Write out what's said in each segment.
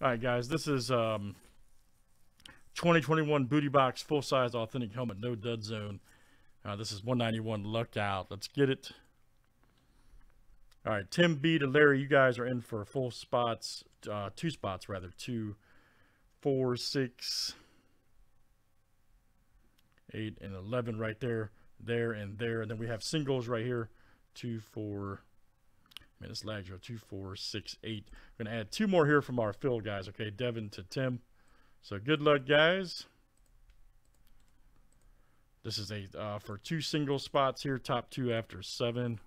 All right, guys, this is 2021 Booty Box full-size authentic helmet, no dud zone. This is 191 Lucked Out. Let's get it. All right, Tim B to Larry, you guys are in for full spots, two spots rather, 2, 4, 6, 8, and 11 right there, and there. And then we have singles right here, 2, 4. Man, this lags are 2, 4, 6, 8. We're gonna add two more here from our fill guys. Okay, Devin to Tim. So good luck, guys. This is a for two single spots here. Top two after 7.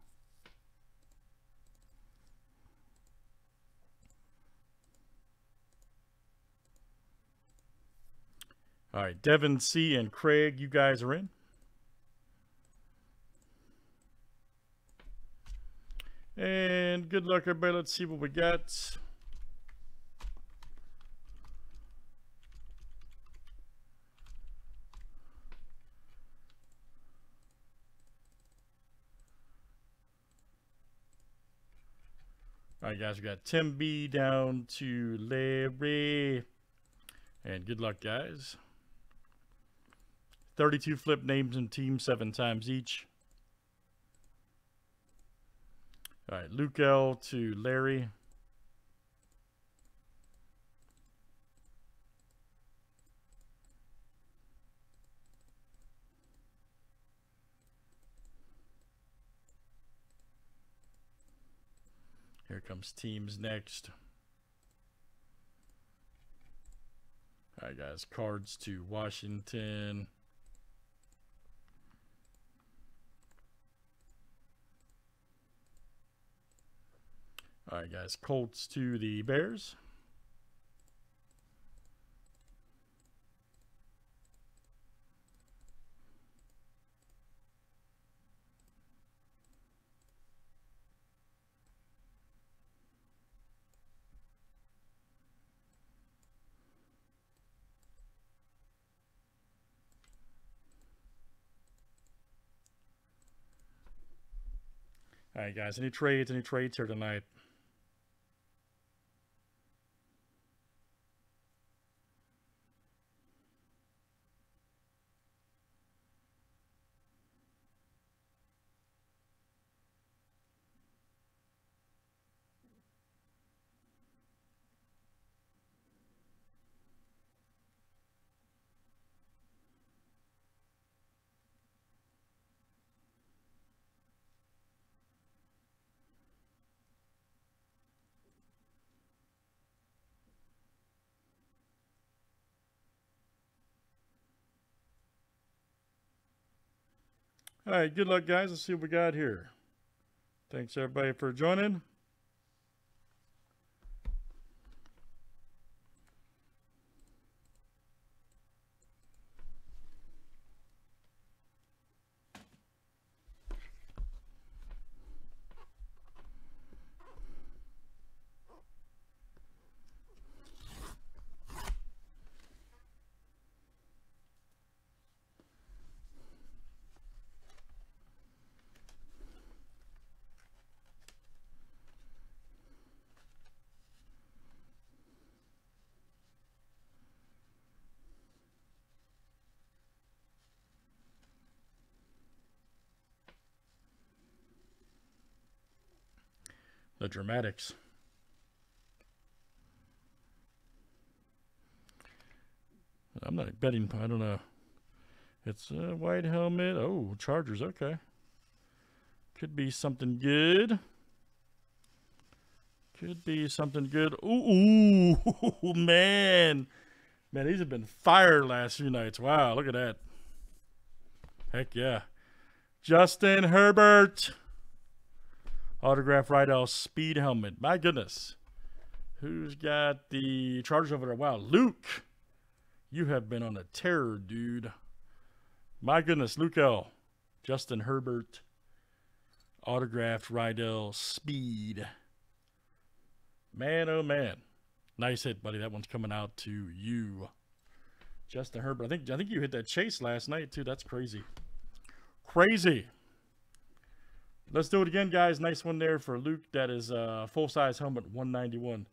All right, Devin C. and Craig, you guys are in. And good luck, everybody. Let's see what we got. All right, guys, we got Tim B. down to Larry. And good luck, guys. 32 flip names and teams 7 times each. All right, Luke L to Larry. Here comes teams next. All right, guys, cards to Washington. All right, guys, Colts to the Bears. All right, guys, any trades here tonight? All right, good luck, guys. Let's see what we got here. Thanks, everybody, for joining. The dramatics. I'm not betting. I don't know. It's a white helmet. Oh, Chargers. Okay. Could be something good. Could be something good. Ooh, ooh, man. Man, these have been fire last few nights. Wow, look at that. Heck yeah. Justin Herbert. Autograph Riddell speed helmet. My goodness. Who's got the Chargers over there? Wow, Luke. You have been on a terror, dude. My goodness, Luke L. Justin Herbert. Autograph Riddell speed. Man, oh man. Nice hit, buddy. That one's coming out to you. Justin Herbert. I think you hit that chase last night, too. That's crazy. Crazy. Let's do it again, guys. Nice one there for Luke. That is full-size helmet, 191.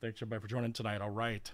Thanks, everybody, for joining tonight. All right.